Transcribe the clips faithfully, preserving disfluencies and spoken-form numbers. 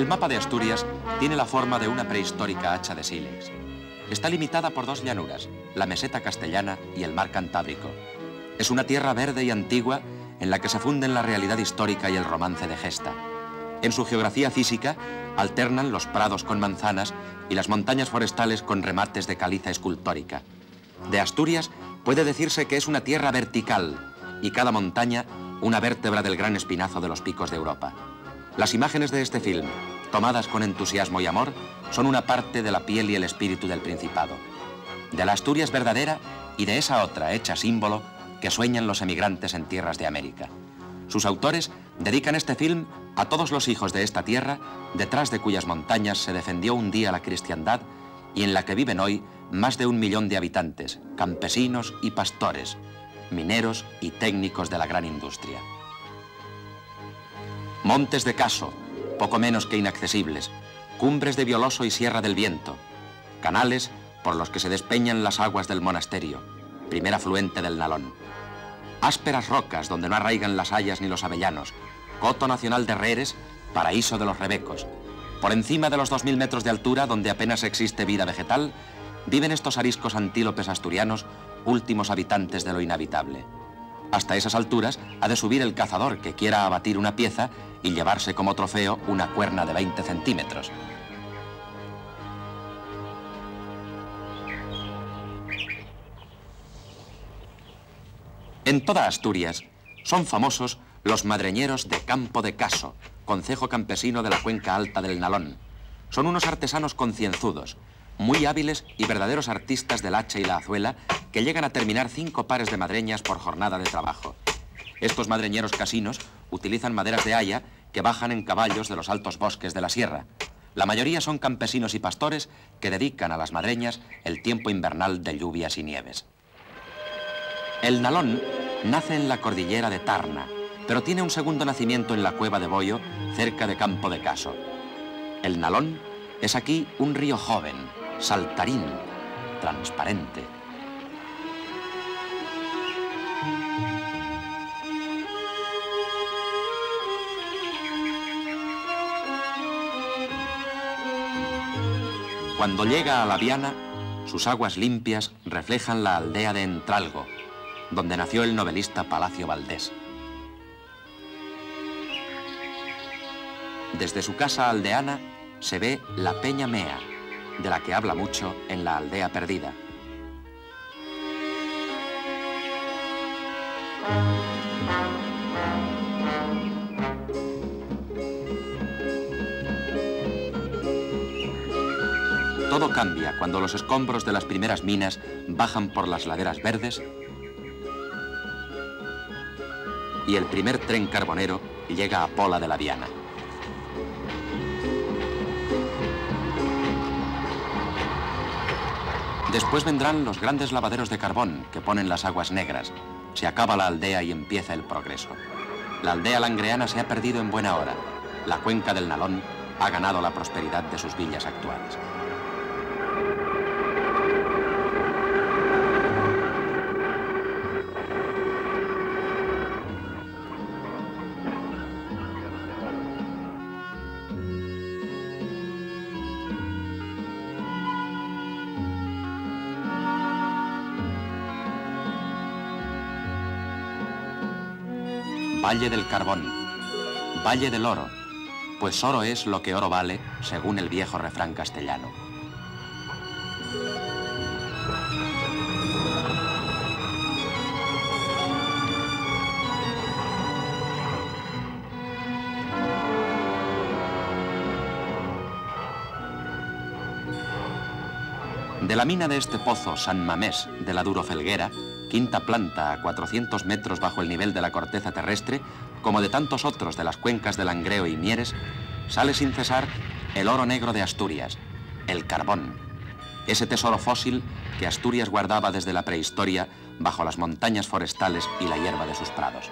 El mapa de Asturias tiene la forma de una prehistórica hacha de sílex. Está limitada por dos llanuras, la meseta castellana y el mar Cantábrico. Es una tierra verde y antigua en la que se funden la realidad histórica y el romance de gesta. En su geografía física alternan los prados con manzanas y las montañas forestales con remates de caliza escultórica. De Asturias puede decirse que es una tierra vertical y cada montaña una vértebra del gran espinazo de los Picos de Europa. Las imágenes de este film, tomadas con entusiasmo y amor, son una parte de la piel y el espíritu del Principado, de la Asturias verdadera y de esa otra hecha símbolo que sueñan los emigrantes en tierras de América. Sus autores dedican este film a todos los hijos de esta tierra, detrás de cuyas montañas se defendió un día la cristiandad y en la que viven hoy más de un millón de habitantes, campesinos y pastores, mineros y técnicos de la gran industria. Montes de Caso, poco menos que inaccesibles, cumbres de Violoso y Sierra del Viento, canales por los que se despeñan las aguas del monasterio, primer afluente del Nalón. Ásperas rocas donde no arraigan las hayas ni los avellanos, coto nacional de Reres, paraíso de los rebecos. Por encima de los dos mil metros de altura, donde apenas existe vida vegetal, viven estos ariscos antílopes asturianos, últimos habitantes de lo inhabitable. Hasta esas alturas ha de subir el cazador que quiera abatir una pieza y llevarse como trofeo una cuerna de veinte centímetros. En toda Asturias son famosos los madreñeros de Campo de Caso, concejo campesino de la cuenca alta del Nalón. Son unos artesanos concienzudos, muy hábiles y verdaderos artistas del hacha y la azuela, que llegan a terminar cinco pares de madreñas por jornada de trabajo. Estos madreñeros casinos utilizan maderas de haya que bajan en caballos de los altos bosques de la sierra. La mayoría son campesinos y pastores que dedican a las madreñas el tiempo invernal de lluvias y nieves. El Nalón nace en la cordillera de Tarna, pero tiene un segundo nacimiento en la cueva de Boyo, cerca de Campo de Caso. El Nalón es aquí un río joven, saltarín, transparente. Cuando llega a la Viana, sus aguas limpias reflejan la aldea de Entralgo, donde nació el novelista Palacio Valdés. Desde su casa aldeana se ve la Peña Mea, de la que habla mucho en La Aldea Perdida. Todo cambia cuando los escombros de las primeras minas bajan por las laderas verdes y el primer tren carbonero llega a Pola de la Viana. Después vendrán los grandes lavaderos de carbón que ponen las aguas negras. Se acaba la aldea y empieza el progreso. La aldea langreana se ha perdido en buena hora. La cuenca del Nalón ha ganado la prosperidad de sus villas actuales. Valle del Carbón, Valle del Oro, pues oro es lo que oro vale, según el viejo refrán castellano. De la mina de este pozo San Mamés de la Duro Felguera, quinta planta a cuatrocientos metros bajo el nivel de la corteza terrestre, como de tantos otros de las cuencas de Langreo y Mieres, sale sin cesar el oro negro de Asturias, el carbón, ese tesoro fósil que Asturias guardaba desde la prehistoria bajo las montañas forestales y la hierba de sus prados.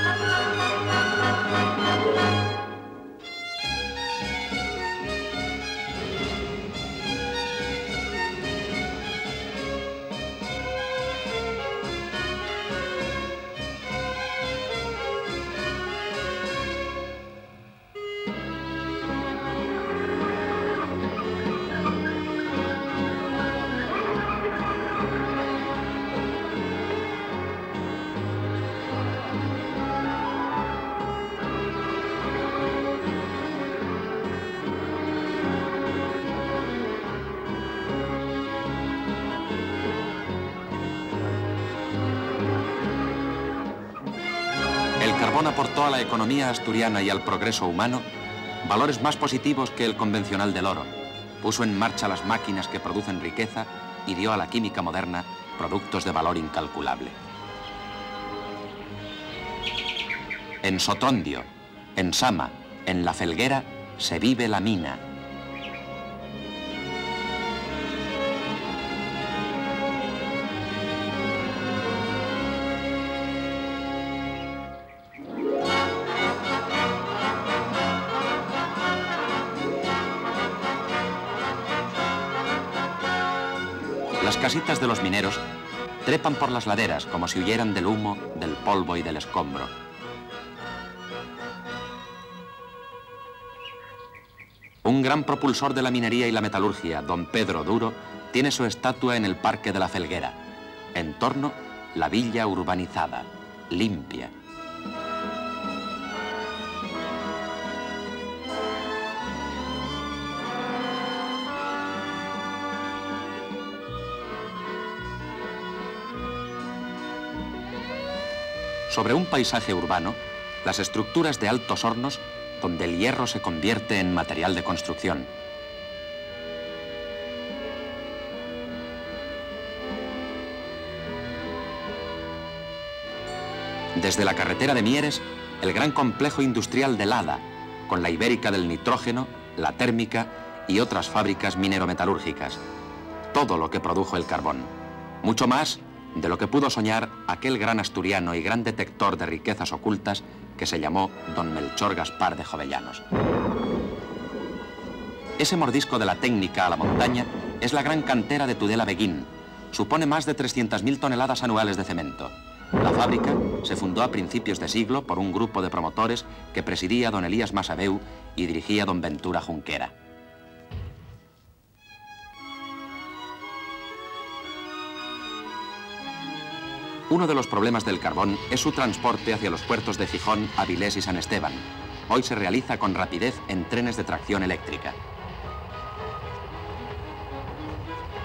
Bye. carbón aportó a la economía asturiana y al progreso humano valores más positivos que el convencional del oro. Puso en marcha las máquinas que producen riqueza y dio a la química moderna productos de valor incalculable. En Sotondio, en Sama, en La Felguera, se vive la mina. Las casitas de los mineros trepan por las laderas como si huyeran del humo, del polvo y del escombro. Un gran propulsor de la minería y la metalurgia, don Pedro Duro, tiene su estatua en el Parque de la Felguera. En torno, la villa urbanizada, limpia. Sobre un paisaje urbano, las estructuras de altos hornos donde el hierro se convierte en material de construcción. Desde la carretera de Mieres, el gran complejo industrial de Lada, con la ibérica del nitrógeno, la térmica y otras fábricas minero-metalúrgicas. Todo lo que produjo el carbón. Mucho más de lo que pudo soñar aquel gran asturiano y gran detector de riquezas ocultas que se llamó don Melchor Gaspar de Jovellanos. Ese mordisco de la técnica a la montaña es la gran cantera de Tudela Beguín. Supone más de trescientas mil toneladas anuales de cemento. La fábrica se fundó a principios de siglo por un grupo de promotores que presidía don Elías Masabeu y dirigía don Ventura Junquera. Uno de los problemas del carbón es su transporte hacia los puertos de Gijón, Avilés y San Esteban. Hoy se realiza con rapidez en trenes de tracción eléctrica.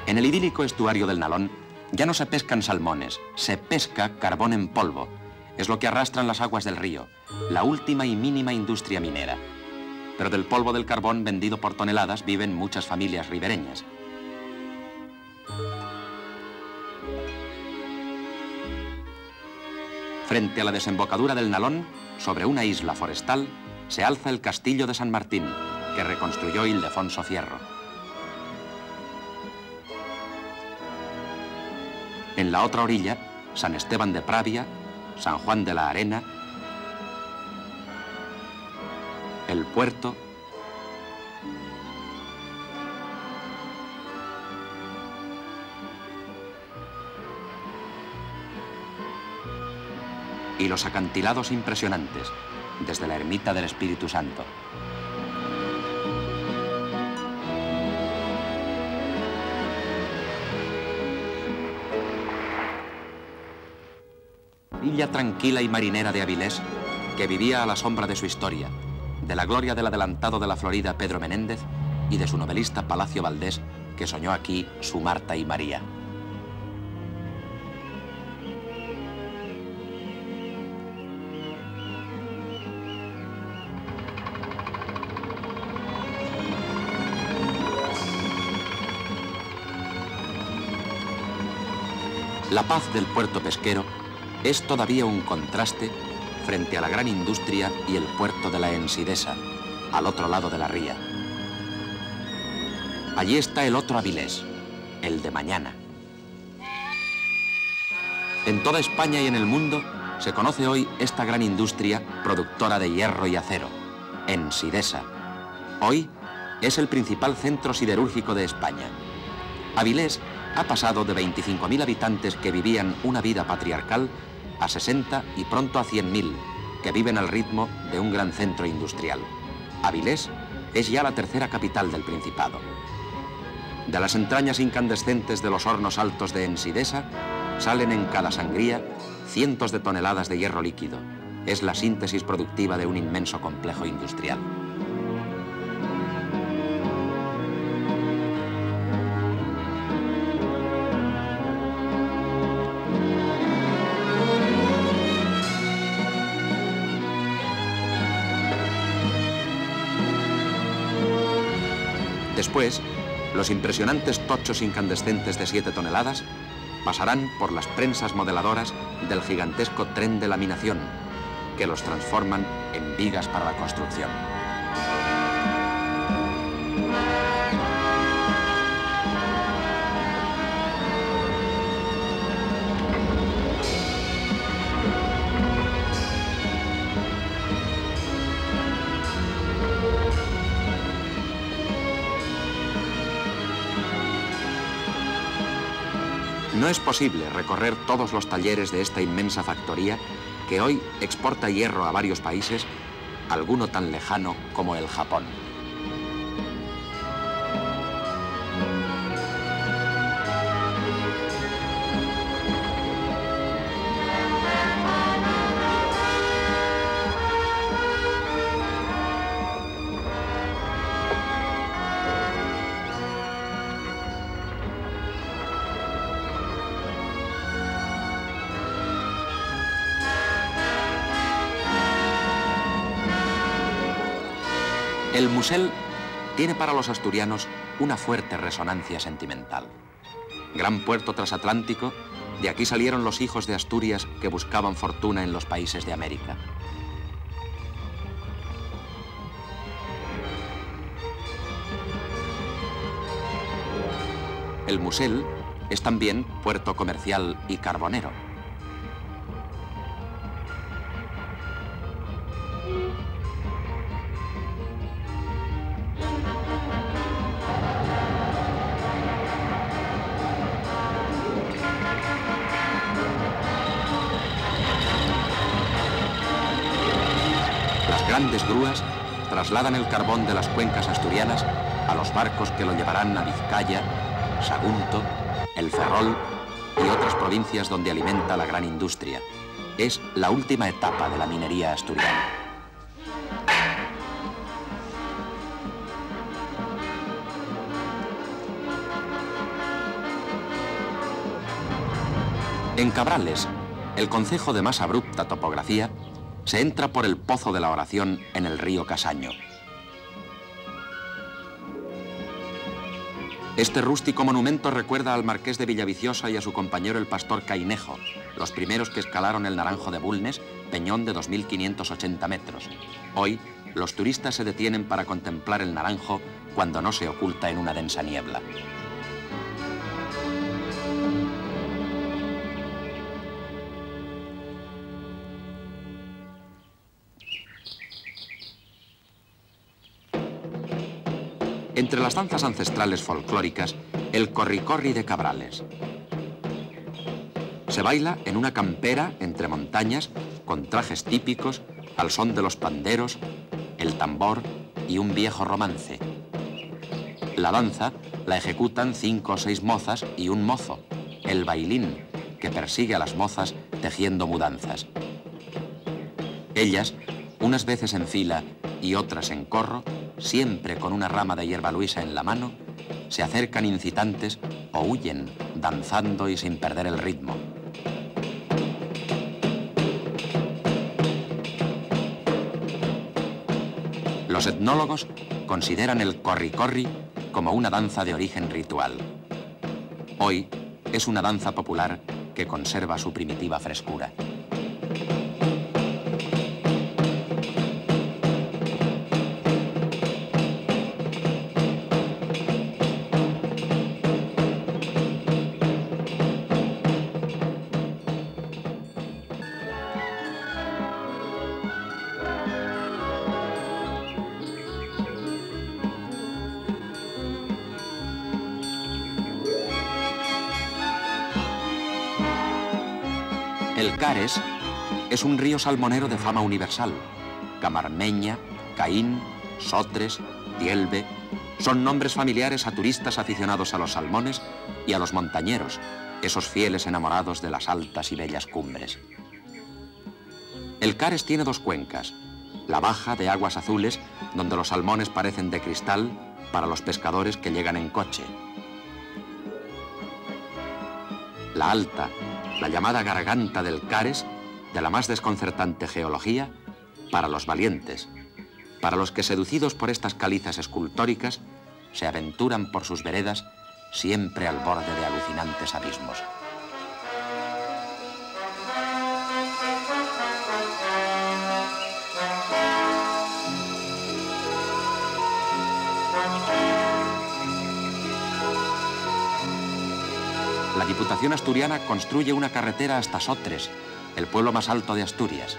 En el idílico estuario del Nalón ya no se pescan salmones, se pesca carbón en polvo. Es lo que arrastran las aguas del río, la última y mínima industria minera. Pero del polvo del carbón vendido por toneladas viven muchas familias ribereñas. Frente a la desembocadura del Nalón, sobre una isla forestal, se alza el castillo de San Martín, que reconstruyó Ildefonso Fierro. En la otra orilla, San Esteban de Pravia, San Juan de la Arena, el puerto, y los acantilados impresionantes, desde la ermita del Espíritu Santo. Villa tranquila y marinera de Avilés, que vivía a la sombra de su historia, de la gloria del adelantado de la Florida Pedro Menéndez y de su novelista Palacio Valdés, que soñó aquí su Marta y María. La paz del puerto pesquero es todavía un contraste frente a la gran industria y el puerto de la Ensidesa, al otro lado de la ría. Allí está el otro Avilés, el de mañana. En toda España y en el mundo se conoce hoy esta gran industria productora de hierro y acero, Ensidesa. Hoy es el principal centro siderúrgico de España. Avilés ha pasado de veinticinco mil habitantes que vivían una vida patriarcal a sesenta y pronto a cien mil que viven al ritmo de un gran centro industrial. Avilés es ya la tercera capital del Principado. De las entrañas incandescentes de los hornos altos de Ensidesa salen en cada sangría cientos de toneladas de hierro líquido. Es la síntesis productiva de un inmenso complejo industrial. después, los impresionantes tochos incandescentes de siete toneladas pasarán por las prensas modeladoras del gigantesco tren de laminación, que los transforman en vigas para la construcción. No es posible recorrer todos los talleres de esta inmensa factoría que hoy exporta hierro a varios países, alguno tan lejano como el Japón. El Musel tiene para los asturianos una fuerte resonancia sentimental. Gran puerto transatlántico, de aquí salieron los hijos de Asturias que buscaban fortuna en los países de América. El Musel es también puerto comercial y carbonero. Grandes grúas trasladan el carbón de las cuencas asturianas a los barcos que lo llevarán a Vizcaya, Sagunto, El Ferrol y otras provincias donde alimenta la gran industria. Es la última etapa de la minería asturiana. En Cabrales, el concejo de más abrupta topografía, se entra por el Pozo de la Oración en el río Casaño. Este rústico monumento recuerda al marqués de Villaviciosa y a su compañero el pastor Cainejo, los primeros que escalaron el Naranjo de Bulnes, peñón de dos mil quinientos ochenta metros. Hoy, los turistas se detienen para contemplar el Naranjo cuando no se oculta en una densa niebla. Entre las danzas ancestrales folclóricas, el corri-corri de Cabrales. Se baila en una campera entre montañas, con trajes típicos, al son de los panderos, el tambor y un viejo romance. La danza la ejecutan cinco o seis mozas y un mozo, el bailín, que persigue a las mozas tejiendo mudanzas. Ellas, unas veces en fila y otras en corro, siempre con una rama de hierba luisa en la mano, se acercan incitantes o huyen, danzando y sin perder el ritmo. Los etnólogos consideran el corri-corri como una danza de origen ritual. Hoy es una danza popular que conserva su primitiva frescura. Pilares es un río salmonero de fama universal. Camarmeña, Caín, Sotres, Tielbe son nombres familiares a turistas aficionados a los salmones y a los montañeros, esos fieles enamorados de las altas y bellas cumbres. El Cares tiene dos cuencas, la baja de aguas azules, donde los salmones parecen de cristal para los pescadores que llegan en coche. La alta, la llamada garganta del Cares, de la más desconcertante geología, para los valientes, para los que seducidos por estas calizas escultóricas se aventuran por sus veredas, siempre al borde de alucinantes abismos. La Diputación Asturiana construye una carretera hasta Sotres, el pueblo más alto de Asturias.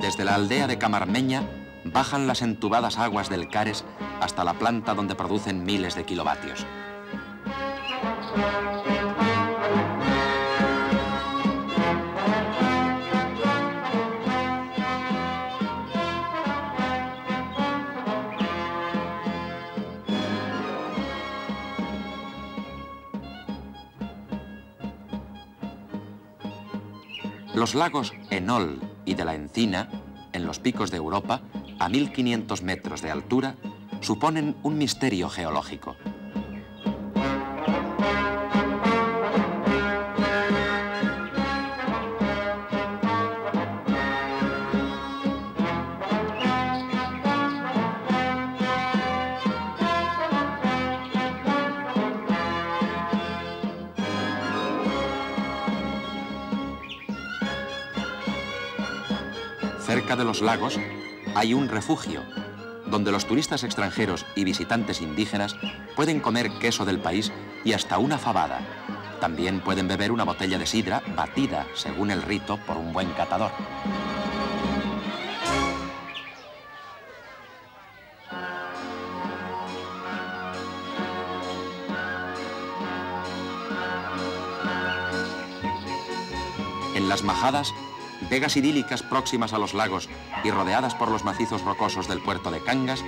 Desde la aldea de Camarmeña bajan las entubadas aguas del Cares hasta la planta donde producen miles de kilovatios. Los lagos Enol y de la Encina, en los Picos de Europa, a mil quinientos metros de altura, suponen un misterio geológico. Cerca de los lagos hay un refugio, donde los turistas extranjeros y visitantes indígenas pueden comer queso del país y hasta una fabada. También pueden beber una botella de sidra batida, según el rito, por un buen catador. En las majadas, vegas idílicas próximas a los lagos y rodeadas por los macizos rocosos del puerto de Cangas,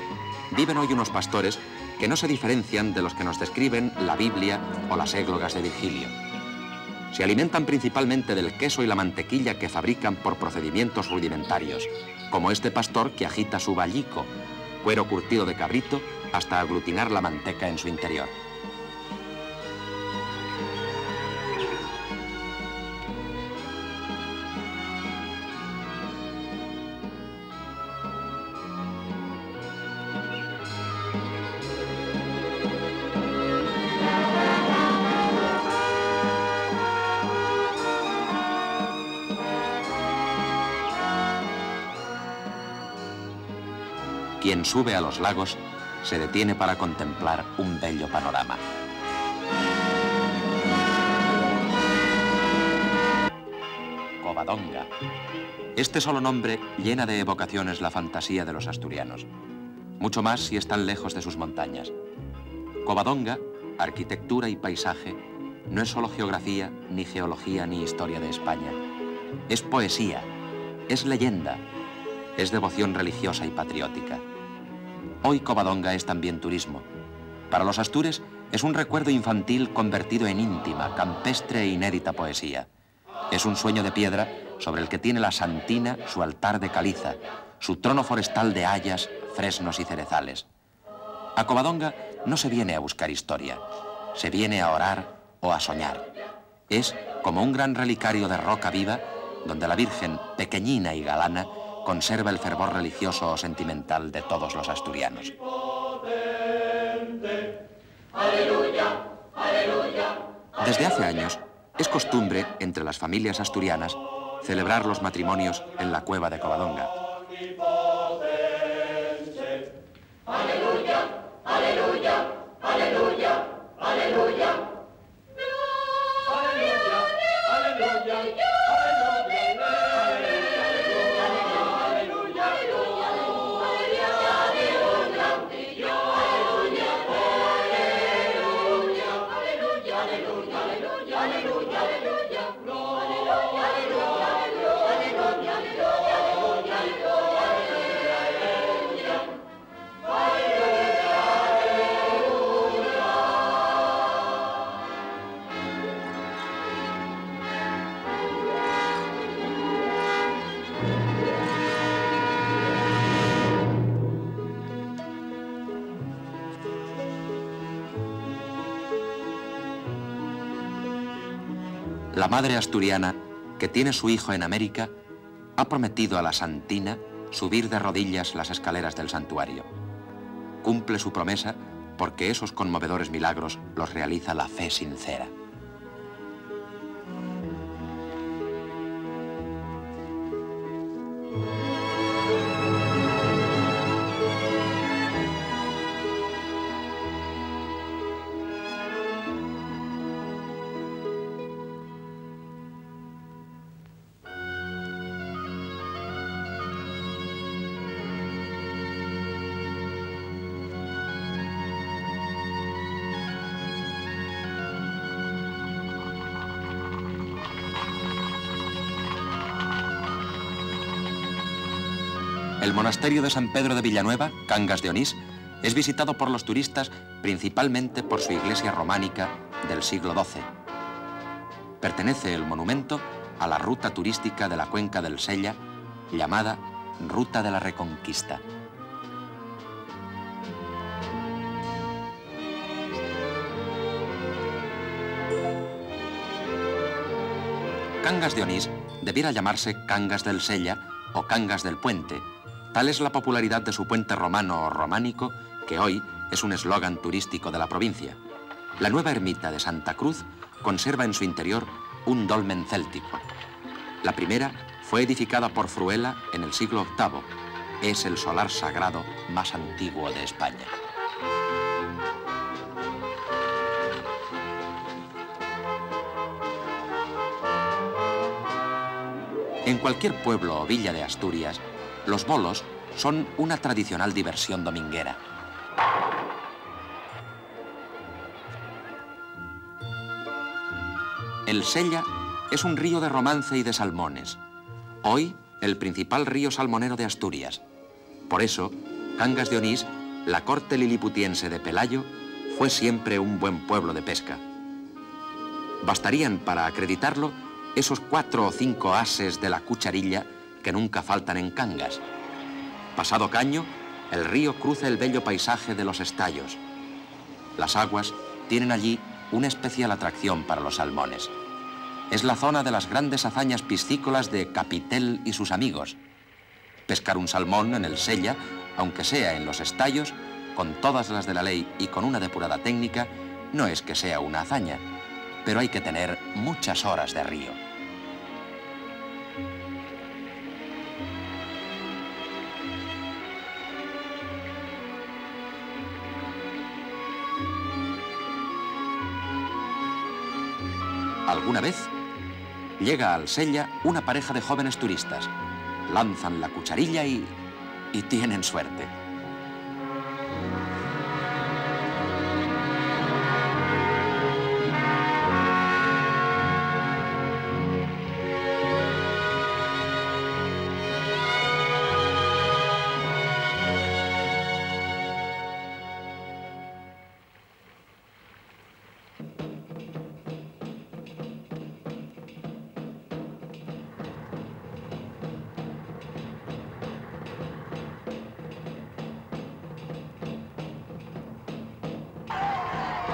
viven hoy unos pastores que no se diferencian de los que nos describen la Biblia o las églogas de Virgilio. Se alimentan principalmente del queso y la mantequilla que fabrican por procedimientos rudimentarios, como este pastor que agita su vallico, cuero curtido de cabrito, hasta aglutinar la manteca en su interior. Quien sube a los lagos se detiene para contemplar un bello panorama. Covadonga. Este solo nombre llena de evocaciones la fantasía de los asturianos, mucho más si están lejos de sus montañas. Covadonga, arquitectura y paisaje, no es solo geografía, ni geología, ni historia de España. Es poesía, es leyenda, es devoción religiosa y patriótica. Hoy Covadonga es también turismo. Para los astures es un recuerdo infantil convertido en íntima, campestre e inédita poesía. Es un sueño de piedra sobre el que tiene la Santina su altar de caliza, su trono forestal de hayas, fresnos y cerezales. A Covadonga no se viene a buscar historia, se viene a orar o a soñar. Es como un gran relicario de roca viva donde la Virgen, pequeñina y galana, conserva el fervor religioso o sentimental de todos los asturianos. Desde hace años es costumbre entre las familias asturianas celebrar los matrimonios en la cueva de Covadonga. La madre asturiana, que tiene su hijo en América, ha prometido a la Santina subir de rodillas las escaleras del santuario. Cumple su promesa porque esos conmovedores milagros los realiza la fe sincera. El monasterio de San Pedro de Villanueva, Cangas de Onís, es visitado por los turistas principalmente por su iglesia románica del siglo doce. Pertenece el monumento a la ruta turística de la cuenca del Sella, llamada Ruta de la Reconquista. Cangas de Onís debiera llamarse Cangas del Sella o Cangas del Puente. Tal es la popularidad de su puente romano o románico, que hoy es un eslogan turístico de la provincia. La nueva ermita de Santa Cruz conserva en su interior un dolmen céltico. La primera fue edificada por Fruela en el siglo octavo. Es el solar sagrado más antiguo de España. En cualquier pueblo o villa de Asturias, los bolos son una tradicional diversión dominguera. El Sella es un río de romance y de salmones. Hoy, el principal río salmonero de Asturias. Por eso, Cangas de Onís, la corte liliputiense de Pelayo, fue siempre un buen pueblo de pesca. Bastarían para acreditarlo esos cuatro o cinco ases de la cucharilla que nunca faltan en Cangas. Pasado Caño, el río cruza el bello paisaje de los estallos. Las aguas tienen allí una especial atracción para los salmones. Es la zona de las grandes hazañas piscícolas de Capitel y sus amigos. Pescar un salmón en el Sella, aunque sea en los estallos, con todas las de la ley y con una depurada técnica, no es que sea una hazaña, pero hay que tener muchas horas de río. Alguna vez llega al Sella una pareja de jóvenes turistas, lanzan la cucharilla y, y tienen suerte.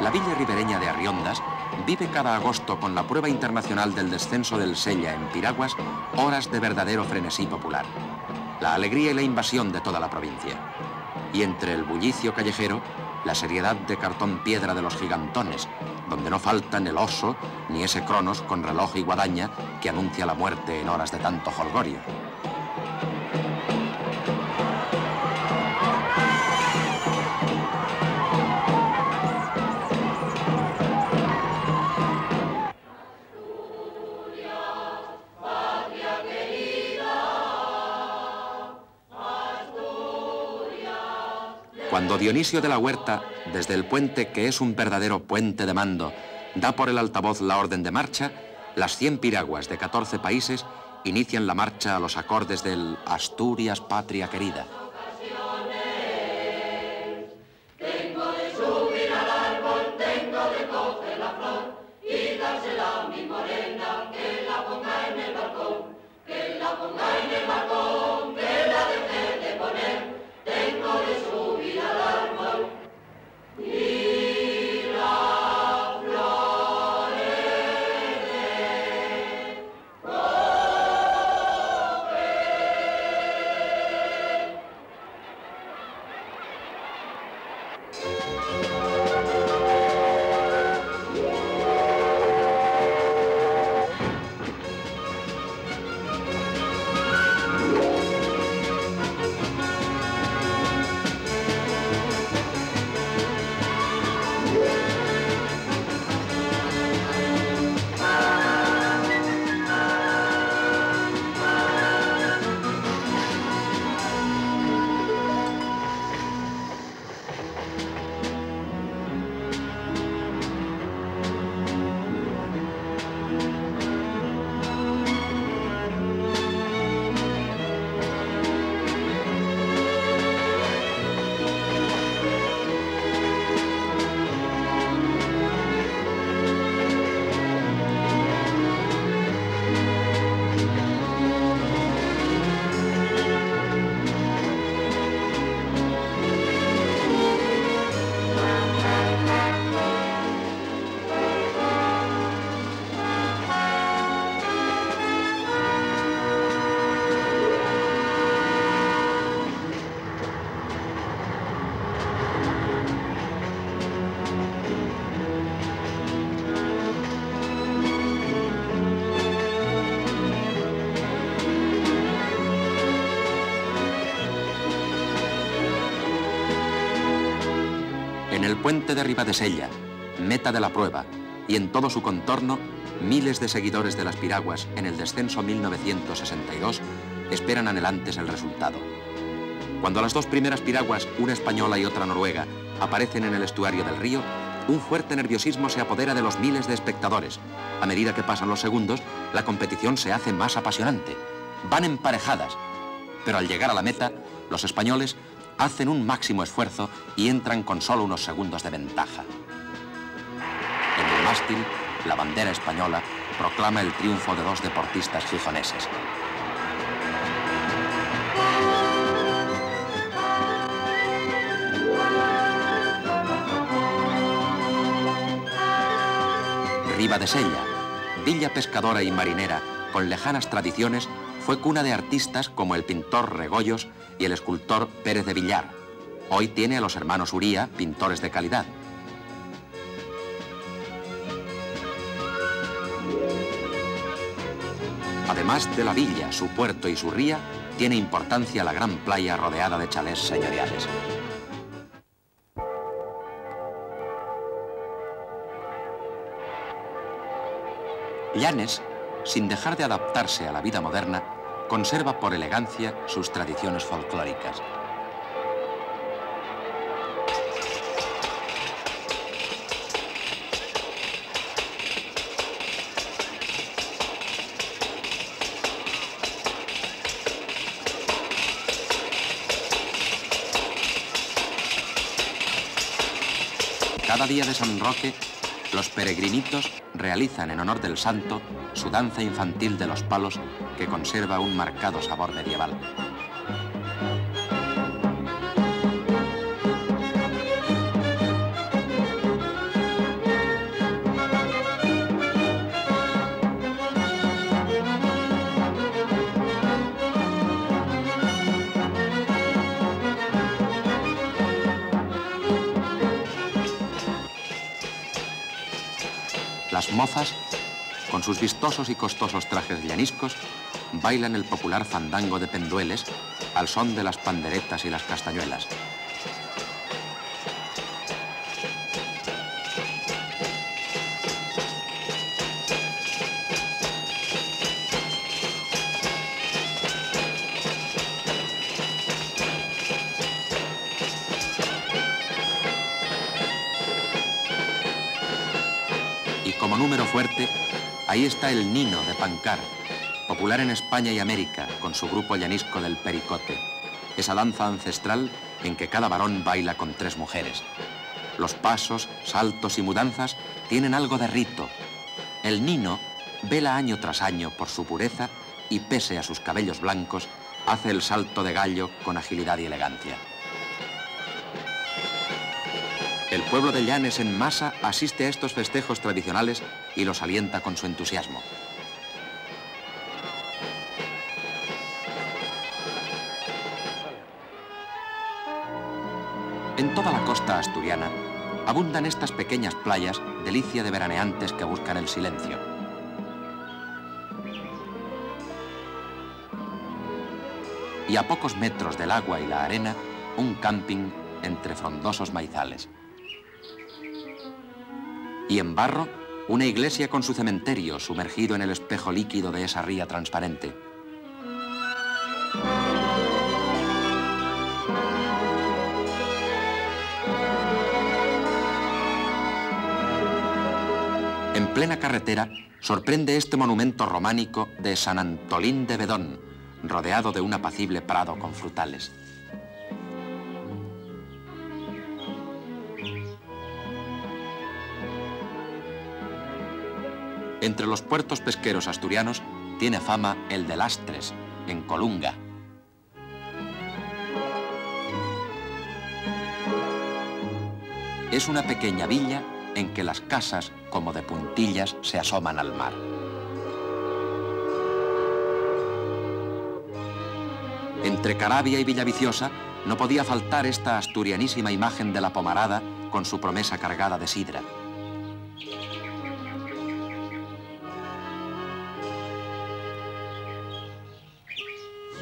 La villa ribereña de Arriondas vive cada agosto con la prueba internacional del descenso del Sella en piraguas horas de verdadero frenesí popular, la alegría y la invasión de toda la provincia. Y entre el bullicio callejero, la seriedad de cartón piedra de los gigantones, donde no faltan el oso ni ese Cronos con reloj y guadaña que anuncia la muerte en horas de tanto jolgorio. Cuando Dionisio de la Huerta, desde el puente que es un verdadero puente de mando, da por el altavoz la orden de marcha, las cien piraguas de catorce países inician la marcha a los acordes del Asturias, patria querida. el puente de Ribadesella, meta de la prueba, y en todo su contorno, miles de seguidores de las piraguas en el descenso mil novecientos sesenta y dos esperan anhelantes el resultado. Cuando las dos primeras piraguas, una española y otra noruega, aparecen en el estuario del río, un fuerte nerviosismo se apodera de los miles de espectadores. A medida que pasan los segundos, la competición se hace más apasionante. Van emparejadas, pero al llegar a la meta, los españoles hacen un máximo esfuerzo y entran con solo unos segundos de ventaja. En el mástil, la bandera española proclama el triunfo de dos deportistas gijoneses. Ribadesella, villa pescadora y marinera con lejanas tradiciones, fue cuna de artistas como el pintor Regoyos y el escultor Pérez de Villar. Hoy tiene a los hermanos Uría, pintores de calidad. Además de la villa, su puerto y su ría, tiene importancia la gran playa rodeada de chalés señoriales. Llanes, sin dejar de adaptarse a la vida moderna, conserva por elegancia sus tradiciones folclóricas. Cada día de San Roque, los peregrinitos realizan en honor del santo su danza infantil de los palos, que conserva un marcado sabor medieval. Las mozas, con sus vistosos y costosos trajes llaniscos, bailan el popular fandango de pendueles al son de las panderetas y las castañuelas. Ahí está el Ñiñu de Pancar, popular en España y América, con su grupo llanisco del pericote, esa danza ancestral en que cada varón baila con tres mujeres. Los pasos, saltos y mudanzas tienen algo de rito. El Ñiñu vela año tras año por su pureza y, pese a sus cabellos blancos, hace el salto de gallo con agilidad y elegancia. El pueblo de Llanes en masa asiste a estos festejos tradicionales y los alienta con su entusiasmo. En toda la costa asturiana abundan estas pequeñas playas, delicia de veraneantes que buscan el silencio. Y a pocos metros del agua y la arena, un camping entre frondosos maizales. Y en Barro, una iglesia con su cementerio sumergido en el espejo líquido de esa ría transparente. En plena carretera, sorprende este monumento románico de San Antolín de Bedón, rodeado de un apacible prado con frutales. Entre los puertos pesqueros asturianos tiene fama el de Lastres, en Colunga. Es una pequeña villa en que las casas, como de puntillas, se asoman al mar. Entre Carabia y Villaviciosa no podía faltar esta asturianísima imagen de la Pomarada con su promesa cargada de sidra.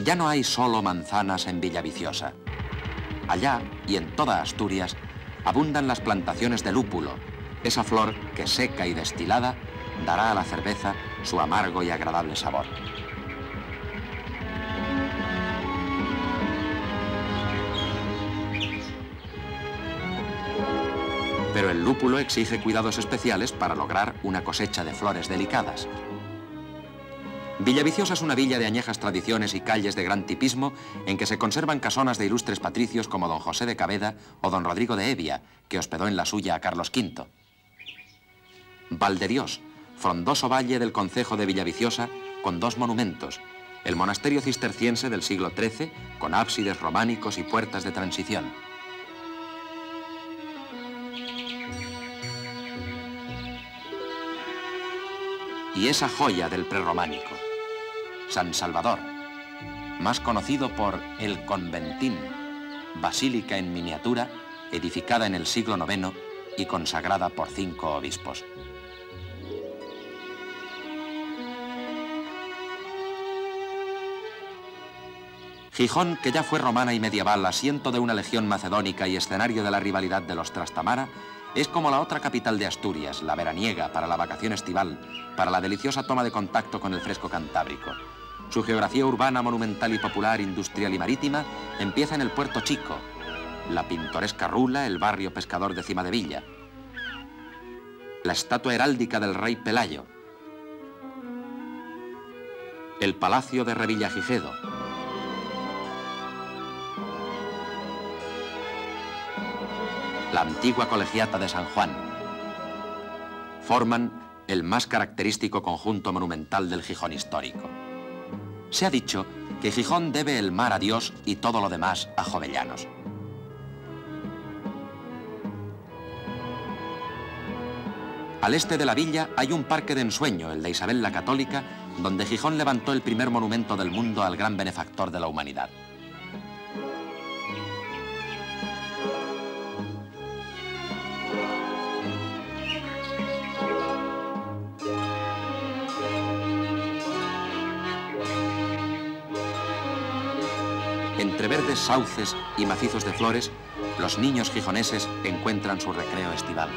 Ya no hay solo manzanas en Villaviciosa. Allá y en toda Asturias abundan las plantaciones de lúpulo, esa flor que seca y destilada dará a la cerveza su amargo y agradable sabor. Pero el lúpulo exige cuidados especiales para lograr una cosecha de flores delicadas. Villaviciosa es una villa de añejas tradiciones y calles de gran tipismo en que se conservan casonas de ilustres patricios como don José de Cabeda o don Rodrigo de Hevia, que hospedó en la suya a Carlos quinto. Valderiós, frondoso valle del concejo de Villaviciosa, con dos monumentos: el monasterio cisterciense del siglo trece, con ábsides románicos y puertas de transición. Y esa joya del prerrománico, San Salvador, más conocido por el Conventín, basílica en miniatura, edificada en el siglo noveno y consagrada por cinco obispos. Gijón, que ya fue romana y medieval, asiento de una legión macedónica y escenario de la rivalidad de los Trastamara, es como la otra capital de Asturias, la veraniega para la vacación estival, para la deliciosa toma de contacto con el fresco cantábrico. Su geografía urbana, monumental y popular, industrial y marítima, empieza en el Puerto Chico, la pintoresca Rula, el barrio pescador de Cimadevilla, la estatua heráldica del rey Pelayo, el Palacio de Revillagigedo, la antigua colegiata de San Juan forman el más característico conjunto monumental del Gijón histórico. Se ha dicho que Gijón debe el mar a Dios y todo lo demás a Jovellanos. Al este de la villa hay un parque de ensueño, el de Isabel la Católica, donde Gijón levantó el primer monumento del mundo al gran benefactor de la humanidad. Entre verdes sauces y macizos de flores, los niños gijoneses encuentran su recreo estival.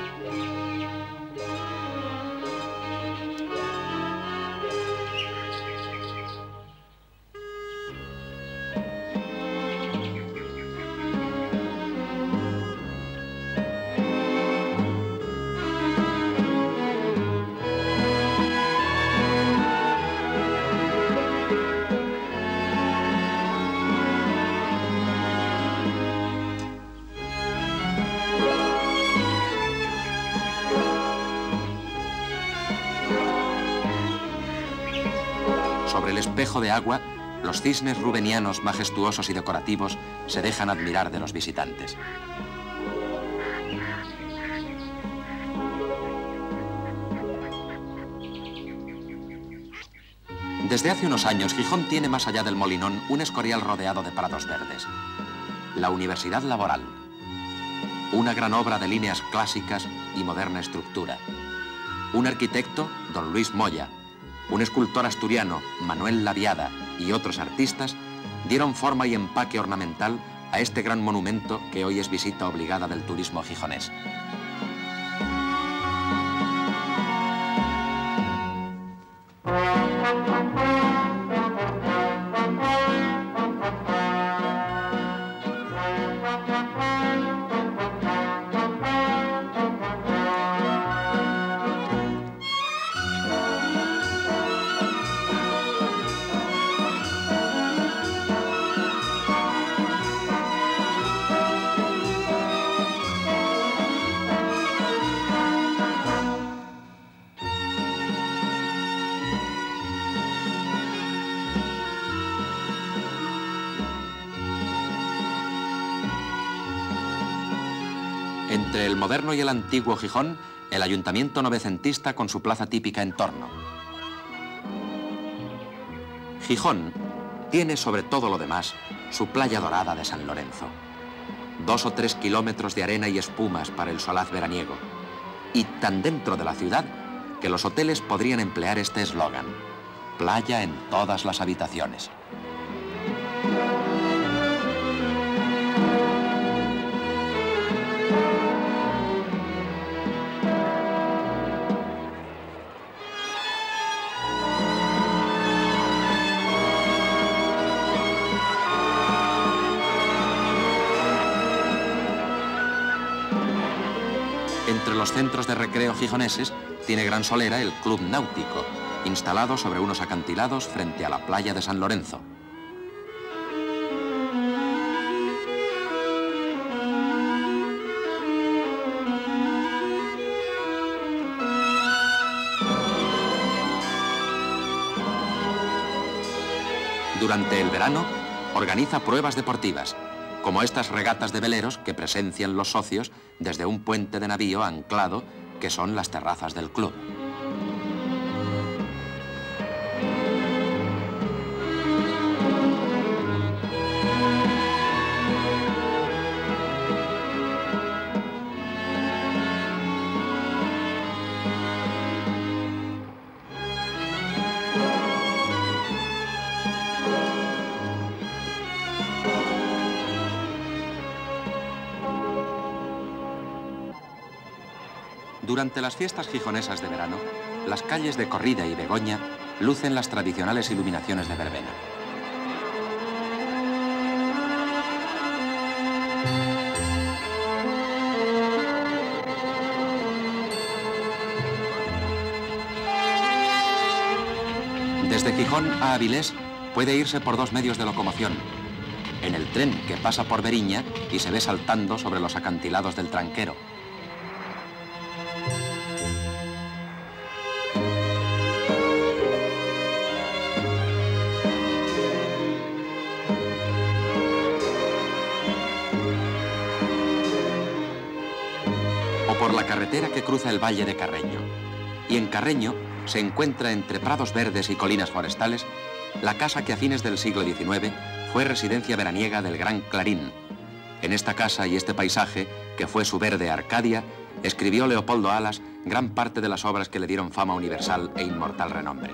De agua, los cisnes rubenianos majestuosos y decorativos se dejan admirar de los visitantes. Desde hace unos años, Gijón tiene más allá del Molinón un escorial rodeado de prados verdes. La Universidad Laboral, una gran obra de líneas clásicas y moderna estructura. Un arquitecto, don Luis Moya, un escultor asturiano, Manuel Laviada, y otros artistas dieron forma y empaque ornamental a este gran monumento que hoy es visita obligada del turismo gijonés. Entre el moderno y el antiguo Gijón, el ayuntamiento novecentista con su plaza típica en torno. Gijón tiene, sobre todo lo demás, su playa dorada de San Lorenzo. Dos o tres kilómetros de arena y espumas para el solaz veraniego. Y tan dentro de la ciudad que los hoteles podrían emplear este eslogan: playa en todas las habitaciones. Thank you. Entre los centros de recreo gijoneses tiene gran solera el Club Náutico, instalado sobre unos acantilados frente a la playa de San Lorenzo. Durante el verano, organiza pruebas deportivas, como estas regatas de veleros que presencian los socios desde un puente de navío anclado, que son las terrazas del club. Durante las fiestas gijonesas de verano, las calles de Corrida y Begoña lucen las tradicionales iluminaciones de verbena. Desde Gijón a Avilés puede irse por dos medios de locomoción: en el tren que pasa por Beriña y se ve saltando sobre los acantilados del Tranquero, que cruza el valle de Carreño. Y en Carreño se encuentra, entre prados verdes y colinas forestales, la casa que a fines del siglo diecinueve fue residencia veraniega del gran Clarín. En esta casa y este paisaje, que fue su verde Arcadia, escribió Leopoldo Alas gran parte de las obras que le dieron fama universal e inmortal renombre.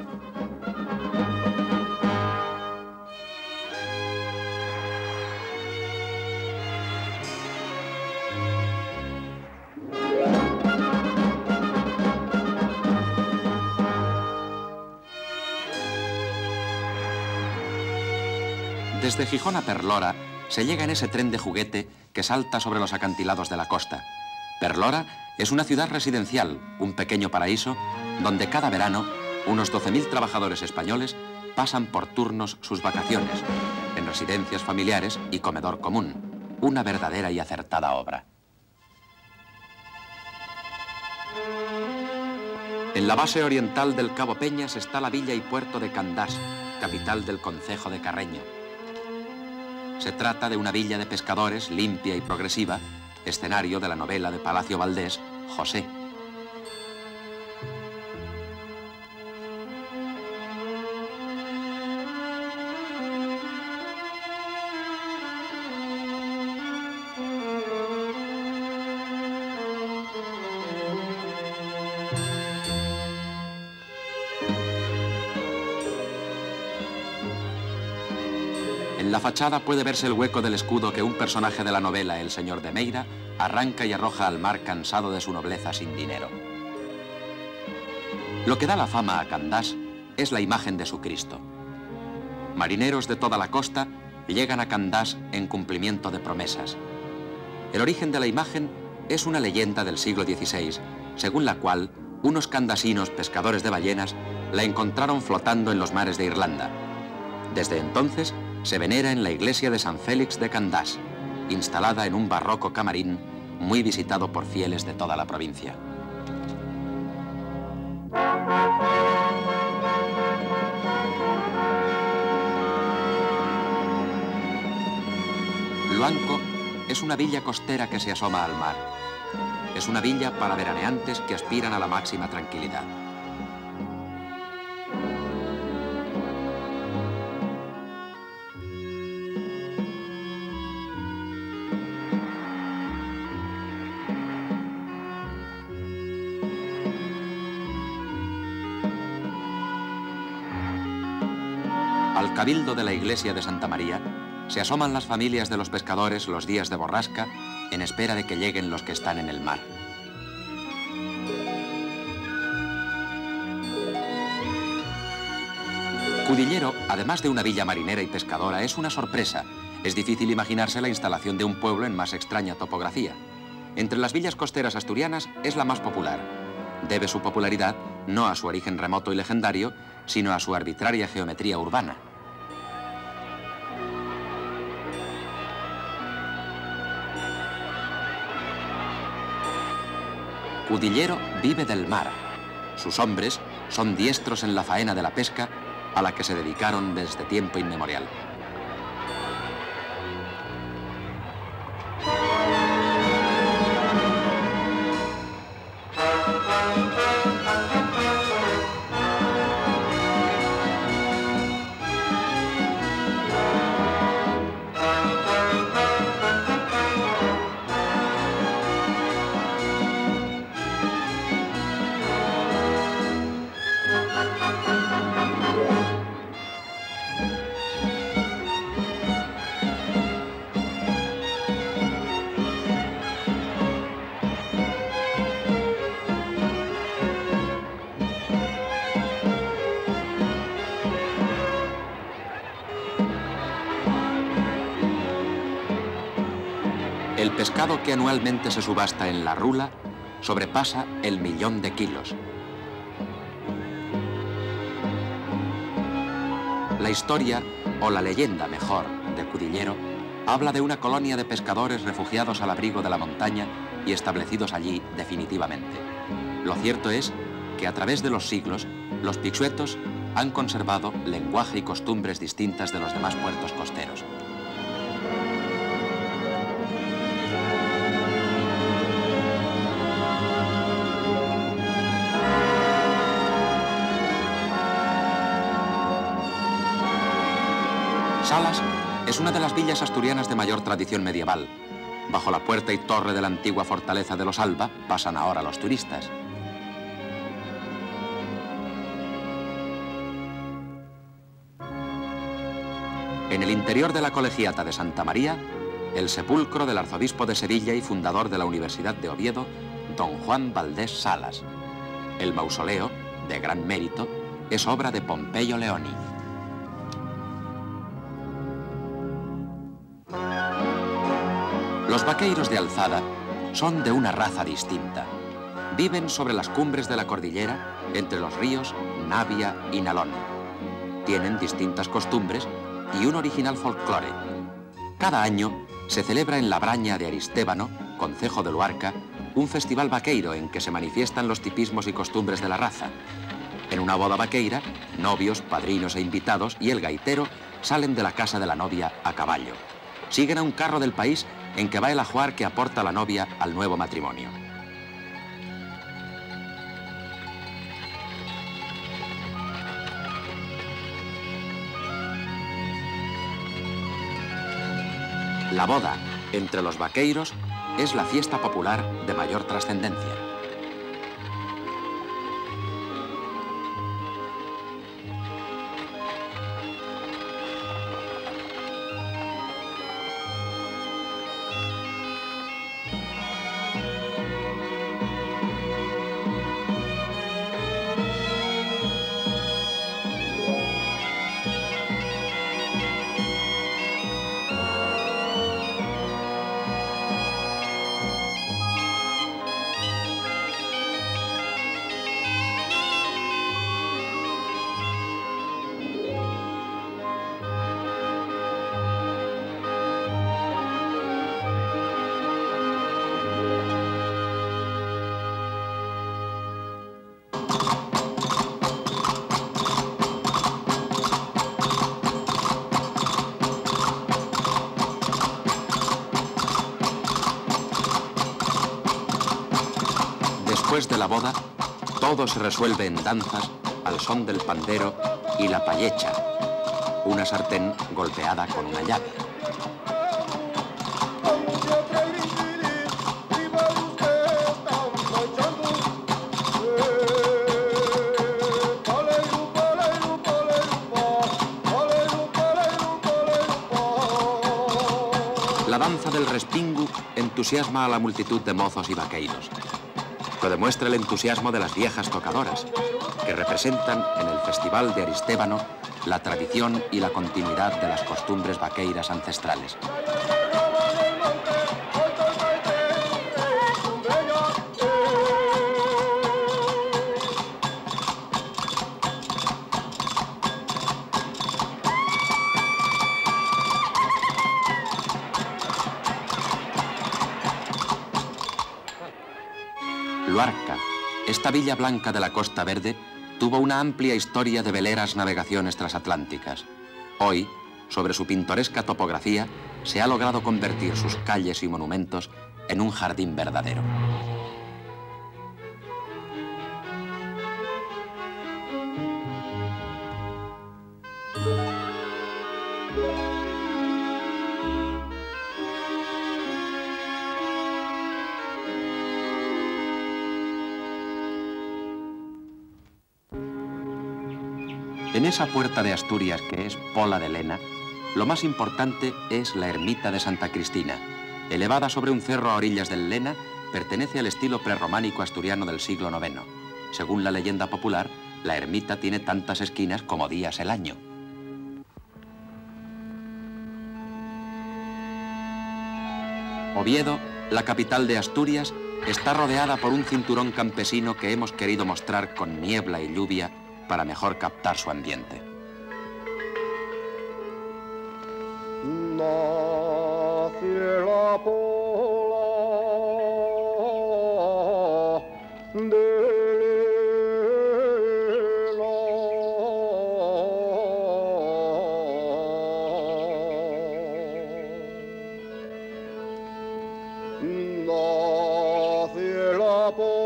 Desde Gijón a Perlora se llega en ese tren de juguete que salta sobre los acantilados de la costa. Perlora es una ciudad residencial, un pequeño paraíso, donde cada verano unos doce mil trabajadores españoles pasan por turnos sus vacaciones, en residencias familiares y comedor común. Una verdadera y acertada obra. En la base oriental del Cabo Peñas está la villa y puerto de Candás, capital del concejo de Carreño. Se trata de una villa de pescadores limpia y progresiva, escenario de la novela de Palacio Valdés, José. En la fachada puede verse el hueco del escudo que un personaje de la novela, el señor de Meira, arranca y arroja al mar cansado de su nobleza sin dinero. Lo que da la fama a Candás es la imagen de su Cristo. Marineros de toda la costa llegan a Candás en cumplimiento de promesas. El origen de la imagen es una leyenda del siglo dieciséis, según la cual unos candasinos pescadores de ballenas la encontraron flotando en los mares de Irlanda. Desde entonces, se venera en la iglesia de San Félix de Candás, instalada en un barroco camarín muy visitado por fieles de toda la provincia. Luanco es una villa costera que se asoma al mar. Es una villa para veraneantes que aspiran a la máxima tranquilidad. En el cabildo de la iglesia de Santa María se asoman las familias de los pescadores los días de borrasca en espera de que lleguen los que están en el mar. Cudillero, además de una villa marinera y pescadora, es una sorpresa. Es difícil imaginarse la instalación de un pueblo en más extraña topografía. Entre las villas costeras asturianas es la más popular. Debe su popularidad no a su origen remoto y legendario, sino a su arbitraria geometría urbana. Cudillero vive del mar. Sus hombres son diestros en la faena de la pesca, a la que se dedicaron desde tiempo inmemorial. Que anualmente se subasta en la rula sobrepasa el millón de kilos. La historia, o la leyenda mejor, de Cudillero habla de una colonia de pescadores refugiados al abrigo de la montaña y establecidos allí definitivamente. Lo cierto es que a través de los siglos los pixuetos han conservado lenguaje y costumbres distintas de los demás puertos costeros. Salas es una de las villas asturianas de mayor tradición medieval. Bajo la puerta y torre de la antigua fortaleza de los Alba pasan ahora los turistas. En el interior de la colegiata de Santa María, el sepulcro del arzobispo de Sevilla y fundador de la Universidad de Oviedo, don Juan Valdés Salas. El mausoleo, de gran mérito, es obra de Pompeyo Leoni. Los vaqueiros de Alzada son de una raza distinta. Viven sobre las cumbres de la cordillera, entre los ríos Navia y Nalón. Tienen distintas costumbres y un original folclore. Cada año se celebra en la Braña de Aristébano, concejo de Luarca, un festival vaqueiro en que se manifiestan los tipismos y costumbres de la raza. En una boda vaqueira, novios, padrinos e invitados y el gaitero salen de la casa de la novia a caballo. Siguen a un carro del país en que va el ajuar que aporta la novia al nuevo matrimonio. La boda entre los vaqueiros es la fiesta popular de mayor trascendencia. Después de la boda, todo se resuelve en danzas al son del pandero y la payecha, una sartén golpeada con una llave. La danza del respingo entusiasma a la multitud de mozos y vaqueiros. Lo demuestra el entusiasmo de las viejas tocadoras, que representan en el Festival de Aristébano la tradición y la continuidad de las costumbres vaqueiras ancestrales. Luarca, esta villa blanca de la Costa Verde tuvo una amplia historia de veleras navegaciones transatlánticas. Hoy, sobre su pintoresca topografía, se ha logrado convertir sus calles y monumentos en un jardín verdadero. En esa puerta de Asturias que es Pola de Lena, lo más importante es la ermita de Santa Cristina. Elevada sobre un cerro a orillas del Lena, pertenece al estilo prerrománico asturiano del siglo noveno. Según la leyenda popular, la ermita tiene tantas esquinas como días el año. Oviedo, la capital de Asturias, está rodeada por un cinturón campesino que hemos querido mostrar con niebla y lluvia para mejor captar su ambiente. Nació la Pola de Lena. Nació la Pola.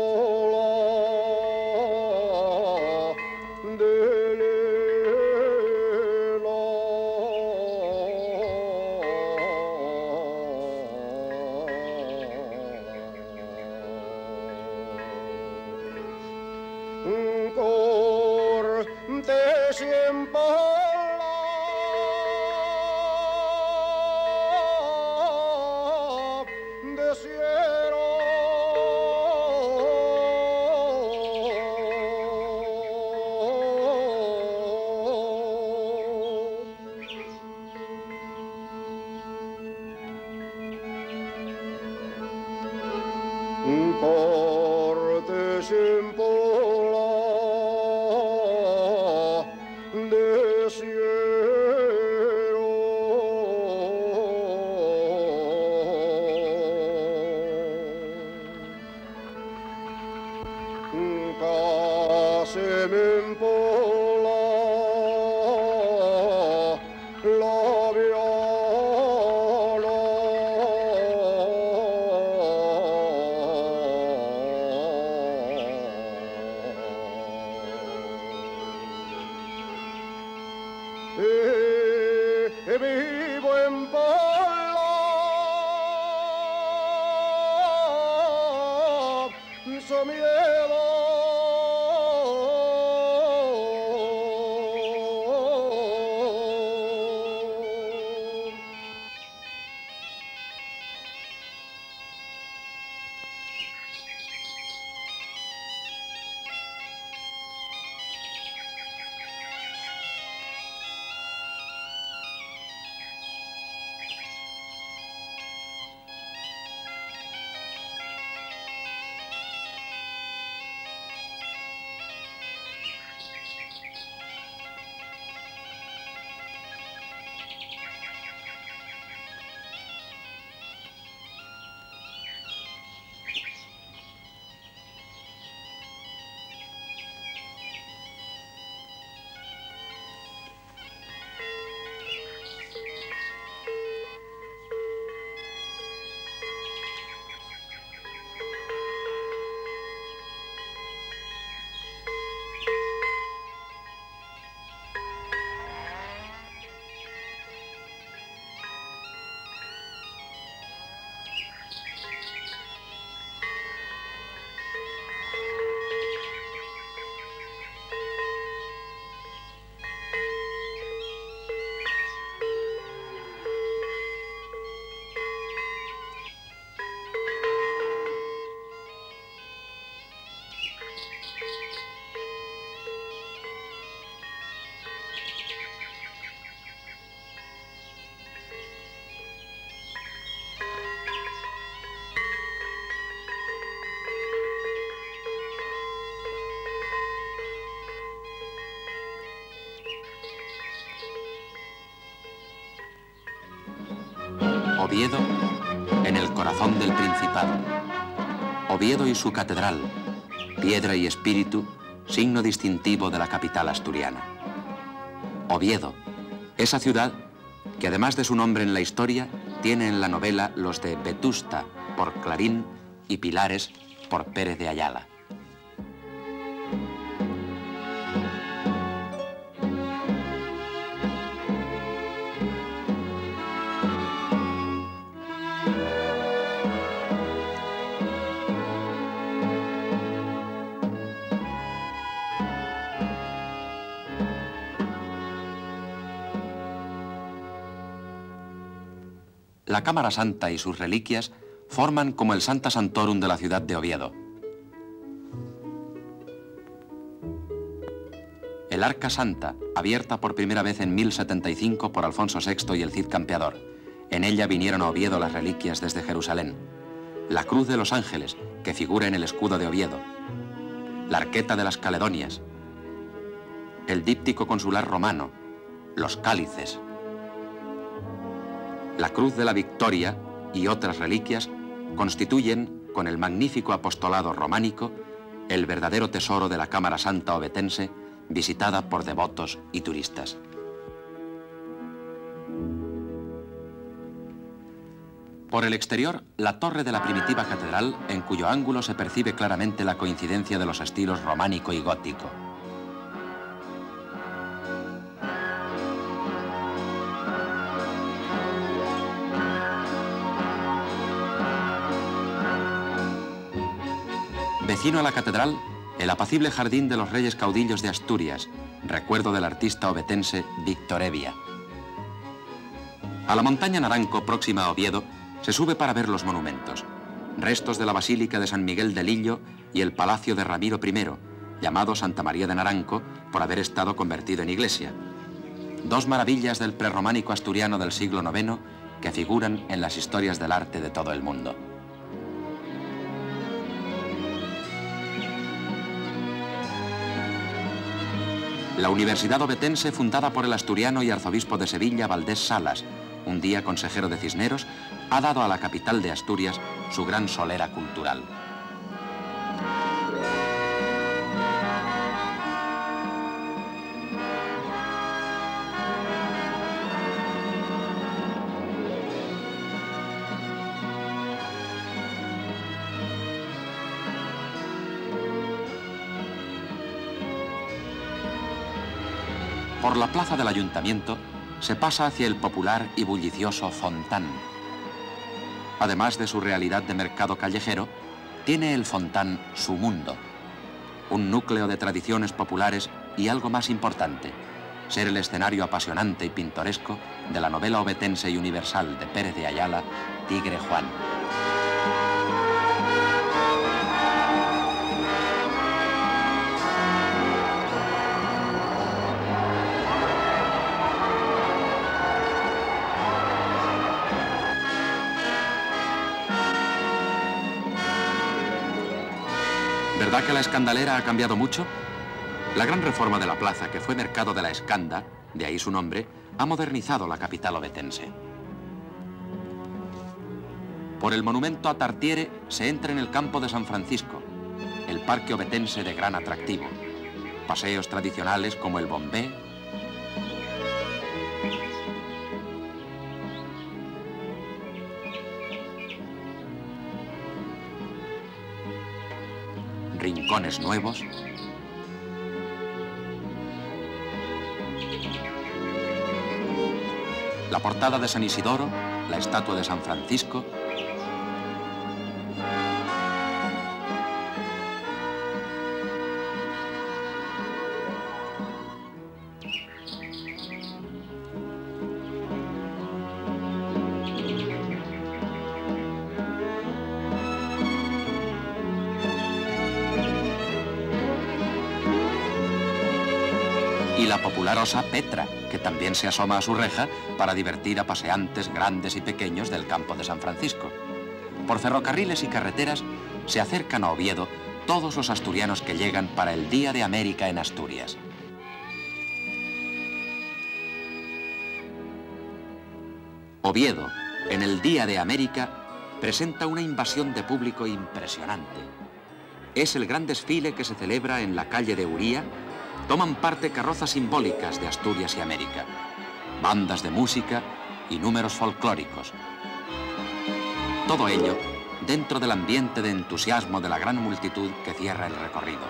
Oviedo, en el corazón del Principado. Oviedo y su catedral, piedra y espíritu, signo distintivo de la capital asturiana. Oviedo, esa ciudad que además de su nombre en la historia, tiene en la novela los de Vetusta por Clarín y Pilares por Pérez de Ayala. La Cámara Santa y sus reliquias forman como el Sancta Sanctorum de la ciudad de Oviedo. El Arca Santa, abierta por primera vez en mil setenta y cinco por Alfonso sexto y el Cid Campeador. En ella vinieron a Oviedo las reliquias desde Jerusalén. La Cruz de los Ángeles, que figura en el escudo de Oviedo. La Arqueta de las Caledonias. El díptico consular romano. Los cálices. La Cruz de la Victoria y otras reliquias constituyen, con el magnífico apostolado románico, el verdadero tesoro de la Cámara Santa ovetense, visitada por devotos y turistas. Por el exterior, la torre de la primitiva catedral, en cuyo ángulo se percibe claramente la coincidencia de los estilos románico y gótico. Vecino a la catedral, el apacible jardín de los Reyes Caudillos de Asturias, recuerdo del artista ovetense Víctor Hevia. A la montaña Naranco, próxima a Oviedo, se sube para ver los monumentos, restos de la Basílica de San Miguel de Lillo y el Palacio de Ramiro primero, llamado Santa María de Naranco por haber estado convertido en iglesia. Dos maravillas del prerrománico asturiano del siglo noveno que figuran en las historias del arte de todo el mundo. La Universidad Ovetense, fundada por el asturiano y arzobispo de Sevilla, Valdés Salas, un día consejero de Cisneros, ha dado a la capital de Asturias su gran solera cultural. Por la plaza del ayuntamiento se pasa hacia el popular y bullicioso Fontán. Además de su realidad de mercado callejero, tiene el Fontán su mundo, un núcleo de tradiciones populares y algo más importante, ser el escenario apasionante y pintoresco de la novela ovetense y universal de Pérez de Ayala, Tigre Juan. ¿Verdad que la Escandalera ha cambiado mucho? La gran reforma de la plaza, que fue mercado de la Escanda, de ahí su nombre, ha modernizado la capital ovetense. Por el monumento a Tartière se entra en el campo de San Francisco, el parque ovetense de gran atractivo. Paseos tradicionales como el bombé, rincones nuevos, la portada de San Isidoro, la estatua de San Francisco, Petra, que también se asoma a su reja para divertir a paseantes grandes y pequeños del campo de San Francisco. Por ferrocarriles y carreteras se acercan a Oviedo todos los asturianos que llegan para el Día de América en Asturias. Oviedo, en el Día de América, presenta una invasión de público impresionante. es el gran desfile que se celebra en la calle de Uría. Toman parte carrozas simbólicas de Asturias y América, bandas de música y números folclóricos. Todo ello dentro del ambiente de entusiasmo de la gran multitud que cierra el recorrido.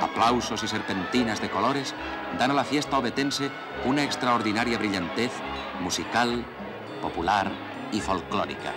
Aplausos y serpentinas de colores dan a la fiesta obetense una extraordinaria brillantez musical, popular y folclórica.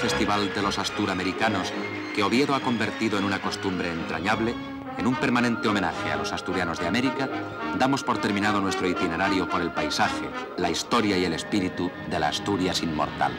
Festival de los Asturamericanos, que Oviedo ha convertido en una costumbre entrañable, en un permanente homenaje a los asturianos de América, damos por terminado nuestro itinerario por el paisaje, la historia y el espíritu de la Asturias inmortal.